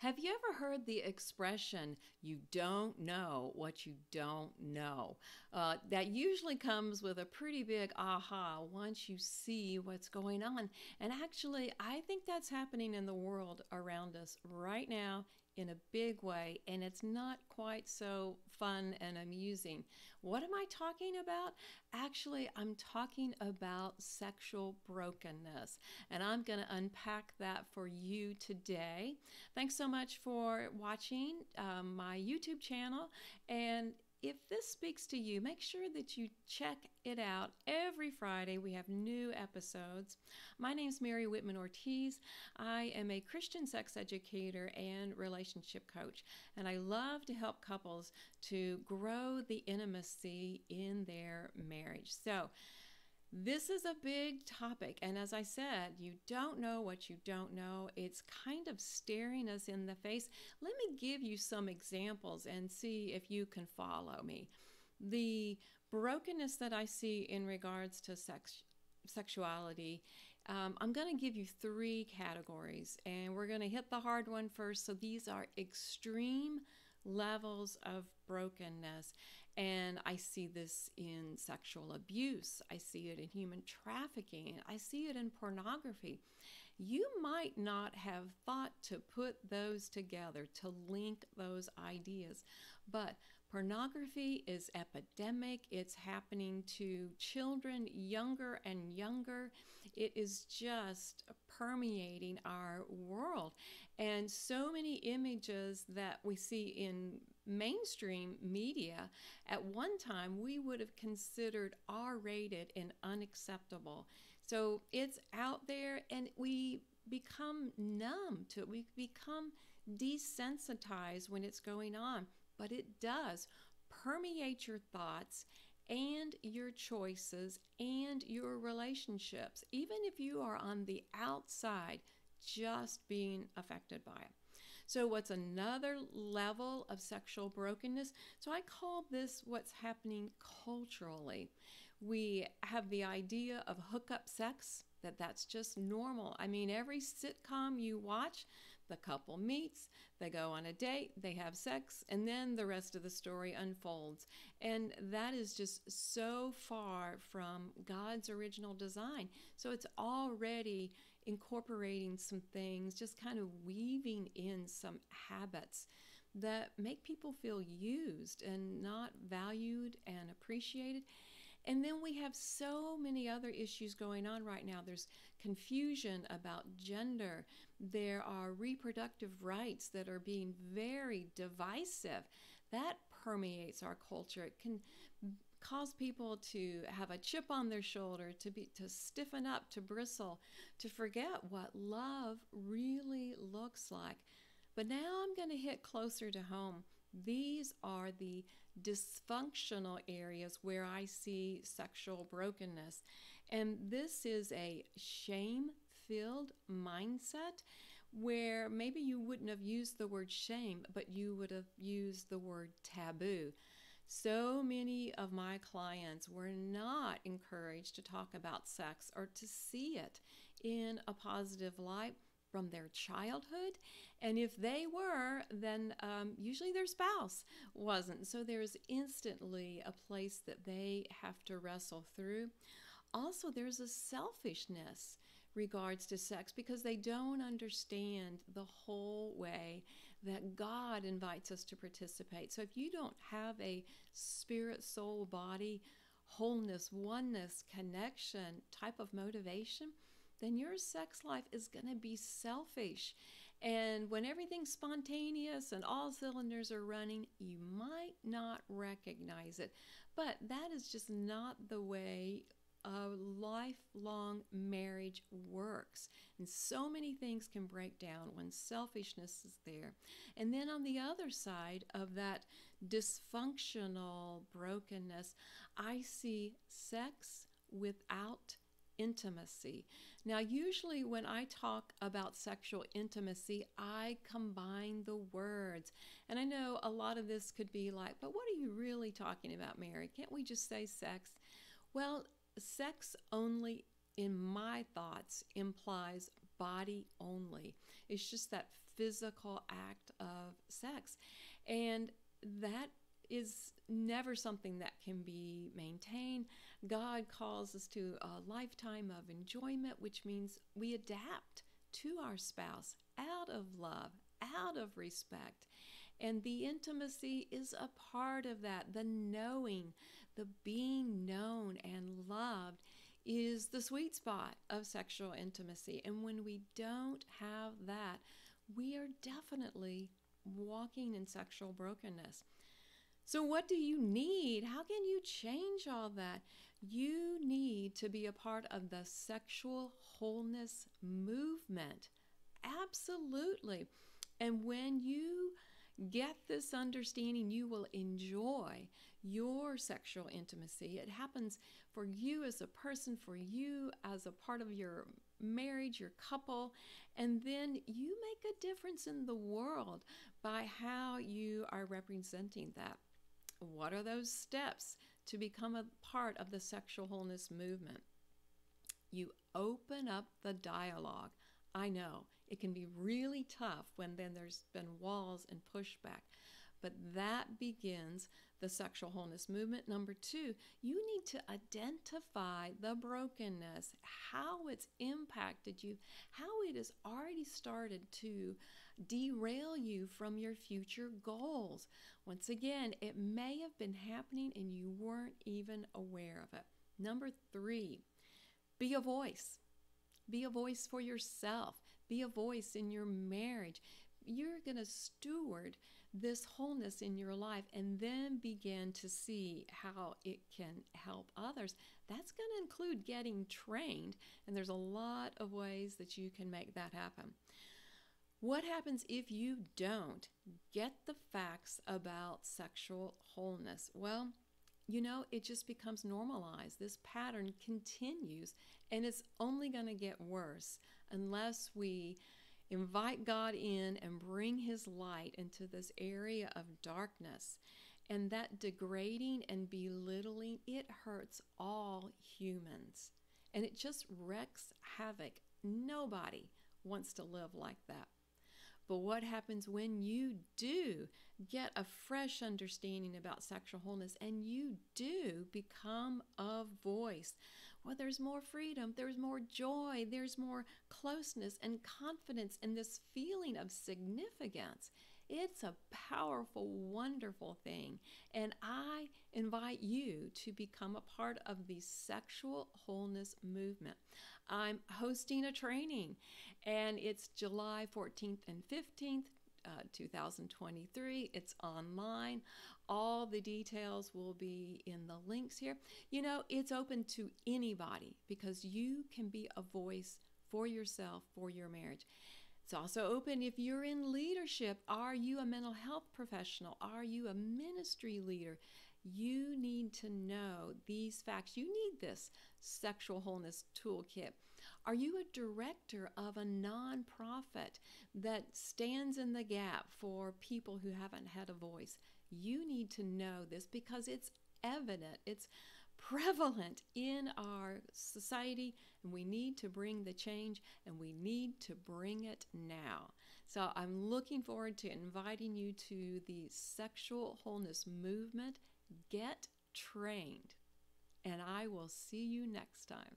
Have you ever heard the expression, you don't know what you don't know? That usually comes with a pretty big aha once you see what's going on. And actually, I think that's happening in the world around us right now in a big way, and it's not quite so fun and amusing. What am I talking about? Actually, I'm talking about sexual brokenness, and I'm going to unpack that for you today. Thanks so much for watching my YouTube channel, and if this speaks to you, make sure that you check it out. Every Friday we have new episodes. My name is Mary Whitman Ortiz. I am a Christian sex educator and relationship coach, and I love to help couples to grow the intimacy in their marriage. So this is a big topic, and as I said, you don't know what you don't know. It's kind of staring us in the face. Let me give you some examples and see if you can follow me. The brokenness that I see in regards to sexuality, I'm going to give you three categories, and we're going to hit the hard one first. So these are extreme levels of brokenness, and I see this in sexual abuse. I see it in human trafficking. I see it in pornography. You might not have thought to put those together, to link those ideas, but pornography is epidemic. It's happening to children younger and younger. It is just permeating our world, and so many images that we see in mainstream media at one time we would have considered R-rated and unacceptable. So it's out there, and we become numb to it. We become desensitized when it's going on, but it does permeate your thoughts and your choices and your relationships, even if you are on the outside just being affected by it. So what's another level of sexual brokenness? So I call this what's happening culturally. We have the idea of hookup sex, that's just normal. I mean, every sitcom you watch, the couple meets, they go on a date, they have sex, and then the rest of the story unfolds. And that is just so far from God's original design. So it's already incorporating some things, just kind of weaving in some habits that make people feel used and not valued and appreciated. And then we have so many other issues going on right now. There's confusion about gender. There are reproductive rights that are being very divisive. That permeates our culture. It can cause people to have a chip on their shoulder, to stiffen up, to bristle, to forget what love really looks like. But now I'm going to hit closer to home. These are the dysfunctional areas where I see sexual brokenness. And this is a shame-filled mindset where maybe you wouldn't have used the word shame, but you would have used the word taboo. So many of my clients were not encouraged to talk about sex or to see it in a positive light from their childhood, and if they were, then usually their spouse wasn't. So there's instantly a place that they have to wrestle through. Also, there's a selfishness regards to sex because they don't understand the whole way that God invites us to participate. So if you don't have a spirit, soul, body, wholeness, oneness, connection type of motivation, then your sex life is going to be selfish. And when everything's spontaneous and all cylinders are running, you might not recognize it. But that is just not the way a lifelong marriage works. And so many things can break down when selfishness is there. And then on the other side of that dysfunctional brokenness, I see sex without intimacy. Now, usually when I talk about sexual intimacy, I combine the words. And I know a lot of this could be like, but what are you really talking about, Mary? Can't we just say sex? Well, sex only, in my thoughts, implies body only. It's just that physical act of sex. And that is never something that can be maintained. God calls us to a lifetime of enjoyment, which means we adapt to our spouse out of love, out of respect. And the intimacy is a part of that. The knowing, the being known and loved is the sweet spot of sexual intimacy. And when we don't have that, we are definitely walking in sexual brokenness. So what do you need? How can you change all that? You need to be a part of the sexual wholeness movement. Absolutely. And when you get this understanding, you will enjoy your sexual intimacy. It happens for you as a person, for you as a part of your marriage, your couple, and then you make a difference in the world by how you are representing that. What are those steps to become a part of the sexual wholeness movement? You open up the dialogue. I know it can be really tough when then there's been walls and pushback, but that begins the sexual wholeness movement. Number two, you need to identify the brokenness, how it's impacted you, how it has already started to derail you from your future goals. Once again, it may have been happening and you weren't even aware of it. Number three, be a voice. Be a voice for yourself. Be a voice in your marriage. You're going to steward this wholeness in your life and then begin to see how it can help others. That's going to include getting trained, and there's a lot of ways that you can make that happen. What happens if you don't get the facts about sexual wholeness? Well, you know, it just becomes normalized. This pattern continues, and it's only going to get worse unless we invite God in and bring His light into this area of darkness. And that degrading and belittling, it hurts all humans. And it just wreaks havoc. Nobody wants to live like that. But what happens when you do get a fresh understanding about sexual wholeness and you do become a voice? Well, there's more freedom, there's more joy, there's more closeness and confidence and this feeling of significance. It's a powerful, wonderful thing. And I invite you to become a part of the sexual wholeness movement. I'm hosting a training, and it's July 14th and 15th, 2023. It's online. All the details will be in the links here. You know, it's open to anybody because you can be a voice for yourself, for your marriage. It's also open if you're in leadership. Are you a mental health professional? Are you a ministry leader? You need to know these facts. You need this sexual wholeness toolkit. Are you a director of a nonprofit that stands in the gap for people who haven't had a voice? You need to know this because it's evident. It's prevalent in our society, and we need to bring the change, and we need to bring it now. So I'm looking forward to inviting you to the sexual wholeness movement. Get trained, and I will see you next time.